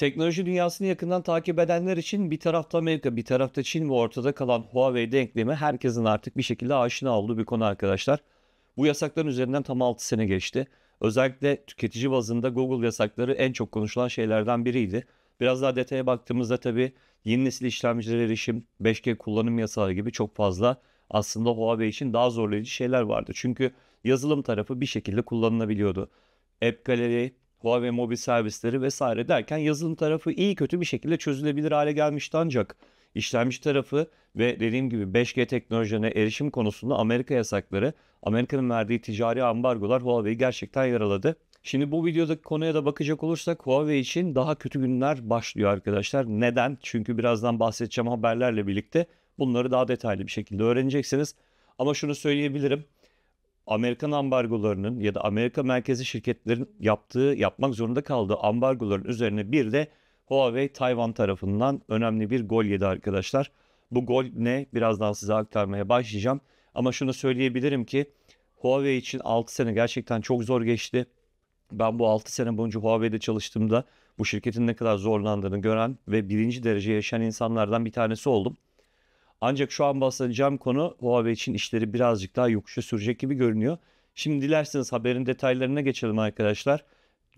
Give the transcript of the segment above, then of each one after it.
Teknoloji dünyasını yakından takip edenler için bir tarafta Amerika, bir tarafta Çin ve ortada kalan Huawei denklemi herkesin artık bir şekilde aşina olduğu bir konu arkadaşlar. Bu yasakların üzerinden tam 6 sene geçti. Özellikle tüketici bazında Google yasakları en çok konuşulan şeylerden biriydi. Biraz daha detaya baktığımızda tabii yeni nesil işlemcilere erişim, 5G kullanım yasağı gibi çok fazla aslında Huawei için daha zorlayıcı şeyler vardı. Çünkü yazılım tarafı bir şekilde kullanılabiliyordu. App Gallery, Huawei mobil servisleri vesaire derken yazılım tarafı iyi kötü bir şekilde çözülebilir hale gelmişti ancak işlemci tarafı ve dediğim gibi 5G teknolojilerine erişim konusunda Amerika yasakları, Amerika'nın verdiği ticari ambargolar Huawei'yi gerçekten yaraladı. Şimdi bu videodaki konuya da bakacak olursak Huawei için daha kötü günler başlıyor arkadaşlar. Neden? Çünkü birazdan bahsedeceğim haberlerle birlikte bunları daha detaylı bir şekilde öğreneceksiniz. Ama şunu söyleyebilirim. Amerikan ambargolarının ya da Amerika merkezi şirketlerin yapmak zorunda kaldığı ambargoların üzerine bir de Huawei Tayvan tarafından önemli bir gol yedi arkadaşlar. Bu gol ne? Birazdan size aktarmaya başlayacağım. Ama şunu söyleyebilirim ki Huawei için 6 sene gerçekten çok zor geçti. Ben bu 6 sene boyunca Huawei'de çalıştığımda bu şirketin ne kadar zorlandığını gören ve birinci derece yaşayan insanlardan bir tanesi oldum. Ancak şu an bahsedeceğim konu Huawei için işleri birazcık daha yokuşa sürecek gibi görünüyor. Şimdi dilerseniz haberin detaylarına geçelim arkadaşlar.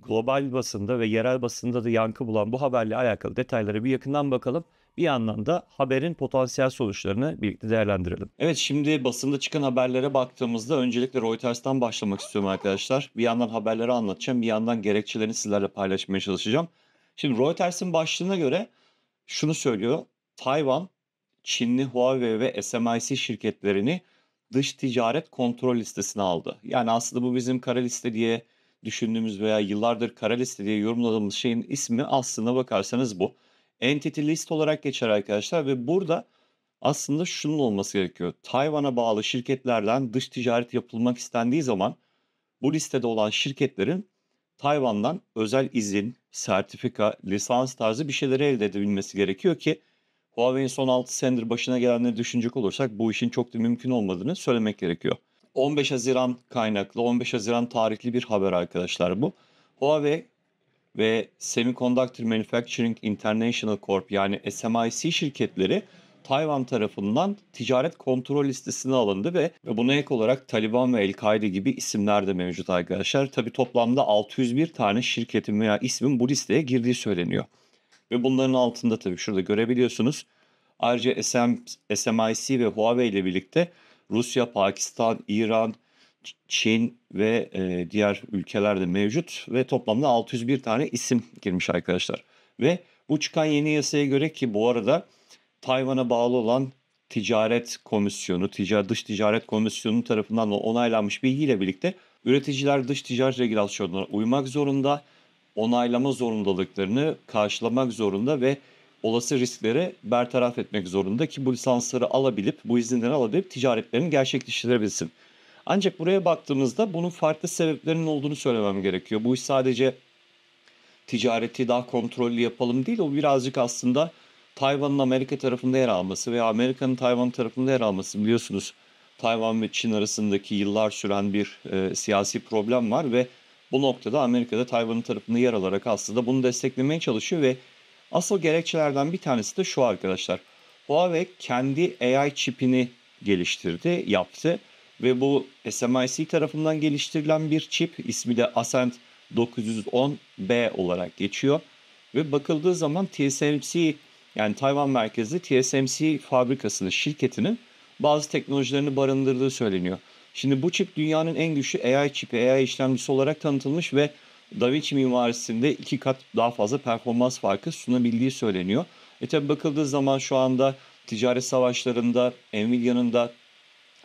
Global basında ve yerel basında da yankı bulan bu haberle alakalı detaylara bir yakından bakalım. Bir yandan da haberin potansiyel sonuçlarını birlikte değerlendirelim. Evet, şimdi basında çıkan haberlere baktığımızda öncelikle Reuters'tan başlamak istiyorum arkadaşlar. Bir yandan haberleri anlatacağım, bir yandan gerekçelerini sizlerle paylaşmaya çalışacağım. Şimdi Reuters'ın başlığına göre şunu söylüyor. Tayvan, Çinli Huawei ve SMIC şirketlerini dış ticaret kontrol listesine aldı. Yani aslında bu bizim kara liste diye düşündüğümüz veya yıllardır kara liste diye yorumladığımız şeyin ismi aslına bakarsanız bu. Entity list olarak geçer arkadaşlar ve burada aslında şunun olması gerekiyor. Tayvan'a bağlı şirketlerden dış ticaret yapılmak istendiği zaman bu listede olan şirketlerin Tayvan'dan özel izin, sertifika, lisans tarzı bir şeyleri elde edebilmesi gerekiyor ki Huawei'nin son 6 senedir başına gelenleri düşünecek olursak bu işin çok da mümkün olmadığını söylemek gerekiyor. 15 Haziran kaynaklı, 15 Haziran tarihli bir haber arkadaşlar bu. Huawei ve Semiconductor Manufacturing International Corp yani SMIC şirketleri Tayvan tarafından ticaret kontrol listesine alındı ve buna ek olarak Taliban ve El-Kaide gibi isimler de mevcut arkadaşlar. Tabi toplamda 601 tane şirketin veya ismin bu listeye girdiği söyleniyor. Ve bunların altında tabii şurada görebiliyorsunuz. Ayrıca SMIC ve Huawei ile birlikte Rusya, Pakistan, İran, Çin ve diğer ülkeler de mevcut. Ve toplamda 601 tane isim girmiş arkadaşlar. Ve bu çıkan yeni yasaya göre ki bu arada Tayvan'a bağlı olan Ticaret Komisyonu, Dış Ticaret Komisyonu tarafından onaylanmış bilgiyle birlikte üreticiler dış ticaret regülasyonlarına uymak zorunda, onaylama zorundalıklarını karşılamak zorunda ve olası riskleri bertaraf etmek zorunda ki bu lisansları alabilip, bu izinleri alabilip ticaretlerini gerçekleştirebilsin. Ancak buraya baktığımızda bunun farklı sebeplerinin olduğunu söylemem gerekiyor. Bu iş sadece ticareti daha kontrollü yapalım değil, o birazcık aslında Tayvan'ın Amerika tarafında yer alması veya Amerika'nın Tayvan tarafında yer alması. Biliyorsunuz Tayvan ve Çin arasındaki yıllar süren bir siyasi problem var ve bu noktada Amerika'da Tayvan'ın tarafında yer alarak aslında bunu desteklemeye çalışıyor ve asıl gerekçelerden bir tanesi de şu arkadaşlar. Huawei kendi AI çipini geliştirdi, yaptı ve bu SMIC tarafından geliştirilen bir çip ismi de Ascend 910B olarak geçiyor. Ve bakıldığı zaman TSMC yani Tayvan merkezli TSMC fabrikasının şirketinin bazı teknolojilerini barındırdığı söyleniyor. Şimdi bu çip dünyanın en güçlü AI çipi, AI işlemcisi olarak tanıtılmış ve DaVinci mimarisinde 2 kat daha fazla performans farkı sunabildiği söyleniyor. Tabi bakıldığı zaman şu anda ticaret savaşlarında Nvidia'nın da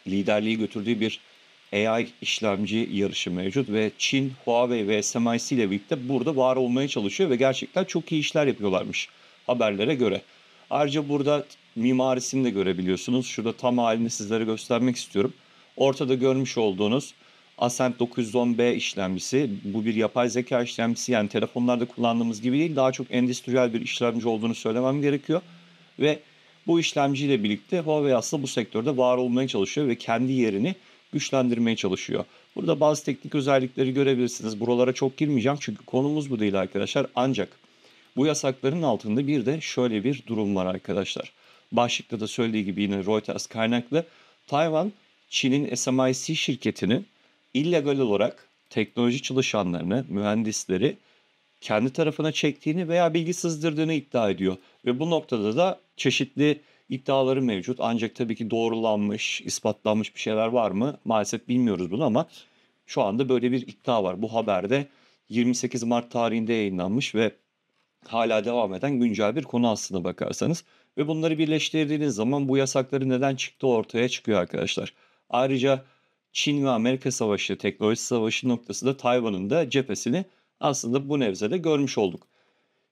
liderliği götürdüğü bir AI işlemci yarışı mevcut ve Çin, Huawei ve SMIC ile birlikte burada var olmaya çalışıyor ve gerçekten çok iyi işler yapıyorlarmış haberlere göre. Ayrıca burada mimarisini de görebiliyorsunuz. Şurada tam halini sizlere göstermek istiyorum. Ortada görmüş olduğunuz Ascend 910B işlemcisi, bu bir yapay zeka işlemcisi yani telefonlarda kullandığımız gibi değil, daha çok endüstriyel bir işlemci olduğunu söylemem gerekiyor. Ve bu işlemciyle birlikte Huawei aslında bu sektörde var olmaya çalışıyor ve kendi yerini güçlendirmeye çalışıyor. Burada bazı teknik özellikleri görebilirsiniz. Buralara çok girmeyeceğim çünkü konumuz bu değil arkadaşlar. Ancak Bu yasakların altında bir de şöyle bir durum var arkadaşlar. Başlıkta da söylediği gibi yine Reuters kaynaklı Tayvan, Çin'in SMIC şirketini illegal olarak teknoloji çalışanlarını, mühendisleri kendi tarafına çektiğini veya bilgi sızdırdığını iddia ediyor. Ve bu noktada da çeşitli iddiaları mevcut. Ancak tabii ki doğrulanmış, ispatlanmış bir şeyler var mı? Maalesef bilmiyoruz bunu ama şu anda böyle bir iddia var. Bu haberde 28 Mart tarihinde yayınlanmış ve hala devam eden güncel bir konu aslına bakarsanız. Ve bunları birleştirdiğiniz zaman bu yasakların neden çıktığı ortaya çıkıyor arkadaşlar. Ayrıca Çin ve Amerika savaşı, teknoloji savaşı noktasında Tayvan'ın da cephesini aslında bu nevzede görmüş olduk.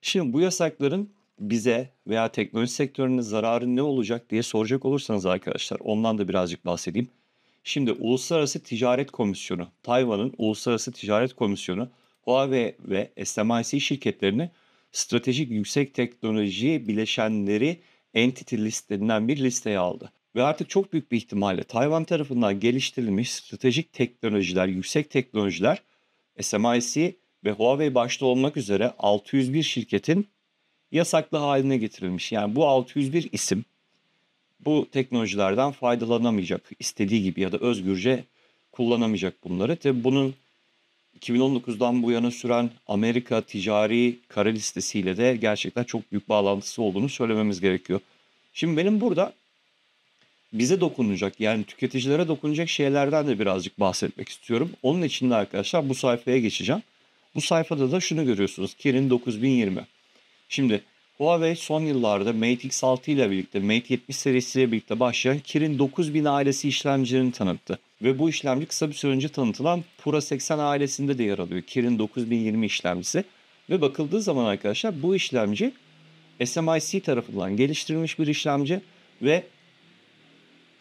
Şimdi bu yasakların bize veya teknoloji sektörünün zararı ne olacak diye soracak olursanız arkadaşlar, ondan da birazcık bahsedeyim. Şimdi Uluslararası Ticaret Komisyonu, Tayvan'ın Uluslararası Ticaret Komisyonu Huawei ve SMIC şirketlerini stratejik yüksek teknoloji bileşenleri entity list denilen bir listeye aldı. Ve artık çok büyük bir ihtimalle Tayvan tarafından geliştirilmiş stratejik teknolojiler, yüksek teknolojiler SMIC ve Huawei başta olmak üzere 601 şirketin yasaklı haline getirilmiş. Yani bu 601 isim bu teknolojilerden faydalanamayacak, istediği gibi ya da özgürce kullanamayacak bunları. Tabi bunun 2019'dan bu yana süren Amerika ticari kara listesiyle de gerçekten çok büyük bağlantısı olduğunu söylememiz gerekiyor. Şimdi benim burada bize dokunacak, yani tüketicilere dokunacak şeylerden de birazcık bahsetmek istiyorum. Onun için de arkadaşlar bu sayfaya geçeceğim. Bu sayfada da şunu görüyorsunuz: Kirin 9020. Şimdi Huawei son yıllarda Mate X6 ile birlikte, Mate 70 serisiyle birlikte başlayan Kirin 9000 ailesi işlemcilerini tanıttı. Ve bu işlemci kısa bir süre önce tanıtılan Pura 80 ailesinde de yer alıyor. Kirin 9020 işlemcisi. Ve bakıldığı zaman arkadaşlar bu işlemci SMIC tarafından geliştirilmiş bir işlemci ve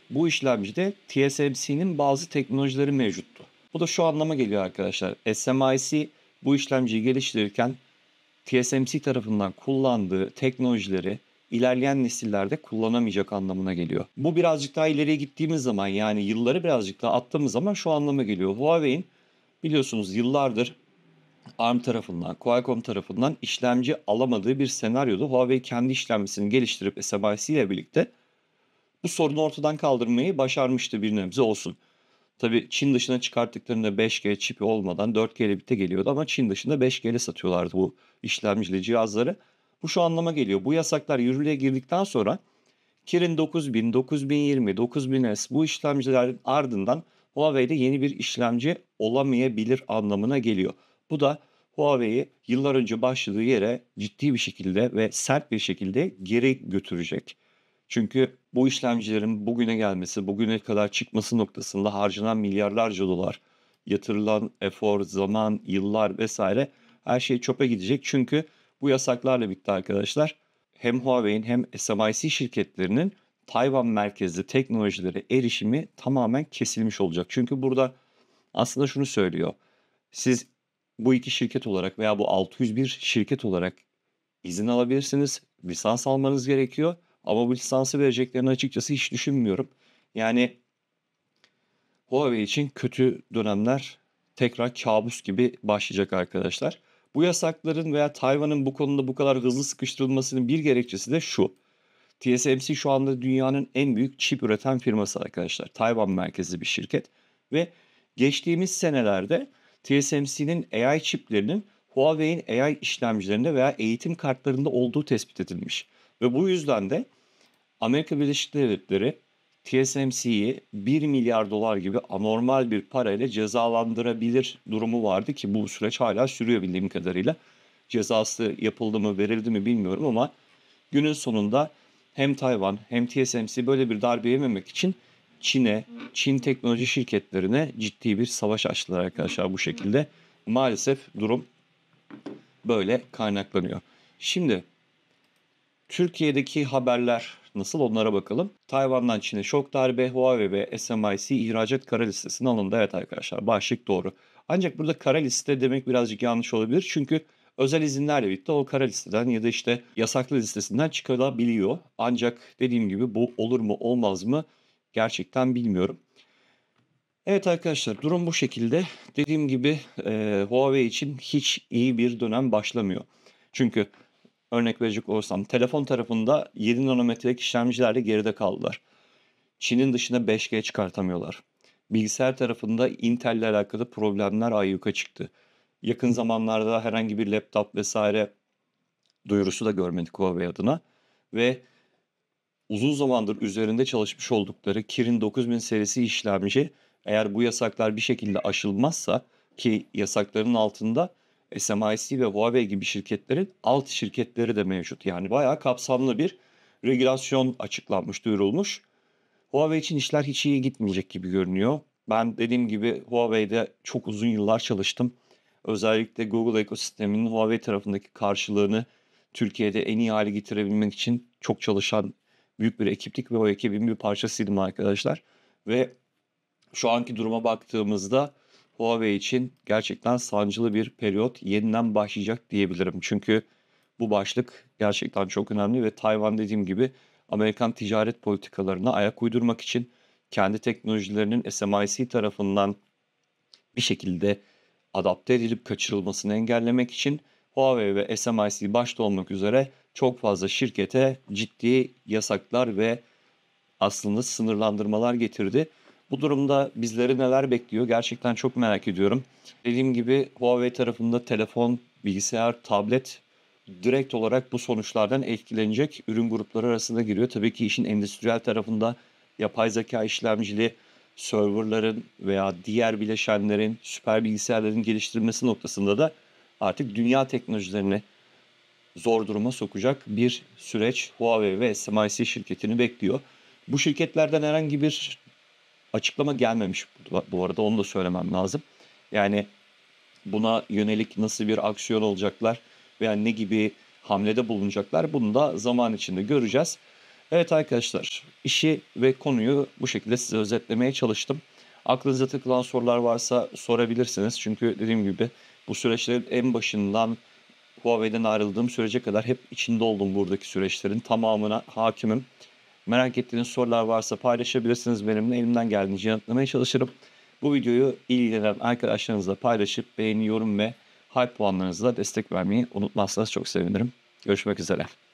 bu işlemcide TSMC'nin bazı teknolojileri mevcuttu. Bu da şu anlama geliyor arkadaşlar: SMIC bu işlemciyi geliştirirken TSMC tarafından kullandığı teknolojileri ilerleyen nesillerde kullanamayacak anlamına geliyor. Bu birazcık daha ileriye gittiğimiz zaman, yani yılları birazcık daha attığımız zaman şu anlama geliyor. Huawei'in biliyorsunuz yıllardır ARM tarafından, Qualcomm tarafından işlemci alamadığı bir senaryoda Huawei kendi işlemcisini geliştirip SMIC ile birlikte bu sorunu ortadan kaldırmayı başarmıştı bir nebze olsun. Tabii Çin dışına çıkarttıklarında 5G çipi olmadan 4G ile birlikte geliyordu ama Çin dışında 5G ile satıyorlardı bu işlemcili cihazları. Bu şu anlama geliyor: bu yasaklar yürürlüğe girdikten sonra Kirin 9000, 9020, 9000S bu işlemcilerin ardından Huawei'de yeni bir işlemci olamayabilir anlamına geliyor. Bu da Huawei'yi yıllar önce başladığı yere ciddi bir şekilde ve sert bir şekilde geri götürecek. Çünkü bu işlemcilerin bugüne gelmesi, bugüne kadar çıkması noktasında harcanan milyarlarca dolar, yatırılan efor, zaman, yıllar vesaire her şey çöpe gidecek. Çünkü bu yasaklarla birlikte arkadaşlar hem Huawei'in hem SMIC şirketlerinin Tayvan merkezli teknolojilere erişimi tamamen kesilmiş olacak. Çünkü burada aslında şunu söylüyor: siz bu iki şirket olarak veya bu 601 şirket olarak izin alabilirsiniz, lisans almanız gerekiyor. Ama bu lisansı vereceklerini açıkçası hiç düşünmüyorum. Yani Huawei için kötü dönemler tekrar kabus gibi başlayacak arkadaşlar. Bu yasakların veya Tayvan'ın bu konuda bu kadar hızlı sıkıştırılmasının bir gerekçesi de şu: TSMC şu anda dünyanın en büyük çip üreten firması arkadaşlar. Tayvan merkezli bir şirket ve geçtiğimiz senelerde TSMC'nin AI çiplerinin Huawei'in AI işlemcilerinde veya eğitim kartlarında olduğu tespit edilmiş. Ve bu yüzden de Amerika Birleşik Devletleri TSMC'yi 1 milyar dolar gibi anormal bir parayla cezalandırabilir durumu vardı ki bu süreç hala sürüyor bildiğim kadarıyla. Cezası yapıldı mı, verildi mi bilmiyorum ama günün sonunda hem Tayvan hem TSMC böyle bir darbe yememek için Çin'e, Çin teknoloji şirketlerine ciddi bir savaş açtılar arkadaşlar bu şekilde. Maalesef durum böyle kaynaklanıyor. Şimdi Türkiye'deki haberler nasıl, onlara bakalım. Tayvan'dan Çin'e şok darbe, Huawei ve SMIC ihracat kara listesine alındı. Evet arkadaşlar, başlık doğru. Ancak burada kara liste demek birazcık yanlış olabilir. Çünkü özel izinlerle birlikte o kara listeden ya da işte yasaklı listesinden çıkarılabiliyor. Ancak dediğim gibi bu olur mu olmaz mı gerçekten bilmiyorum. Evet arkadaşlar, durum bu şekilde. Dediğim gibi Huawei için hiç iyi bir dönem başlamıyor. Çünkü Örnek verecek olursam telefon tarafında 7 nanometrelik işlemcilerle geride kaldılar. Çin'in dışına 5G çıkartamıyorlar. Bilgisayar tarafında Intel ile alakalı problemler ayyuka çıktı. Yakın zamanlarda herhangi bir laptop vesaire duyurusu da görmedik Huawei adına. Ve uzun zamandır üzerinde çalışmış oldukları Kirin 9000 serisi işlemci, eğer bu yasaklar bir şekilde aşılmazsa, ki yasakların altında SMIC ve Huawei gibi şirketlerin alt şirketleri de mevcut. Yani bayağı kapsamlı bir regülasyon açıklanmış, duyurulmuş. Huawei için işler hiç iyi gitmeyecek gibi görünüyor. Ben dediğim gibi Huawei'de çok uzun yıllar çalıştım. Özellikle Google ekosisteminin Huawei tarafındaki karşılığını Türkiye'de en iyi hale getirebilmek için çok çalışan büyük bir ekiptik ve o ekibin bir parçasıydım arkadaşlar. Ve şu anki duruma baktığımızda Huawei için gerçekten sancılı bir periyot yeniden başlayacak diyebilirim. Çünkü bu başlık gerçekten çok önemli ve Tayvan, dediğim gibi, Amerikan ticaret politikalarına ayak uydurmak için kendi teknolojilerinin SMIC tarafından bir şekilde adapte edilip kaçırılmasını engellemek için Huawei ve SMIC başta olmak üzere çok fazla şirkete ciddi yasaklar ve aslında sınırlandırmalar getirdi. Bu durumda bizleri neler bekliyor gerçekten çok merak ediyorum. Dediğim gibi Huawei tarafında telefon, bilgisayar, tablet direkt olarak bu sonuçlardan etkilenecek ürün grupları arasında giriyor. Tabii ki işin endüstriyel tarafında yapay zeka işlemcili serverların veya diğer bileşenlerin, süper bilgisayarların geliştirilmesi noktasında da artık dünya teknolojilerini zor duruma sokacak bir süreç Huawei ve SMIC şirketini bekliyor. Bu şirketlerden herhangi bir açıklama gelmemiş bu arada, onu da söylemem lazım. Yani buna yönelik nasıl bir aksiyon olacaklar veya ne gibi hamlede bulunacaklar, bunu da zaman içinde göreceğiz. Evet arkadaşlar, işi ve konuyu bu şekilde size özetlemeye çalıştım. Aklınıza takılan sorular varsa sorabilirsiniz. Çünkü dediğim gibi bu süreçlerin en başından Huawei'den ayrıldığım sürece kadar hep içinde oldum, buradaki süreçlerin tamamına hakimim. Merak ettiğiniz sorular varsa paylaşabilirsiniz benimle. Elimden geldiğince yanıtlamaya çalışırım. Bu videoyu ilgilenen arkadaşlarınızla paylaşıp beğeni, yorum ve hype puanlarınızla destek vermeyi unutmazsanız çok sevinirim. Görüşmek üzere.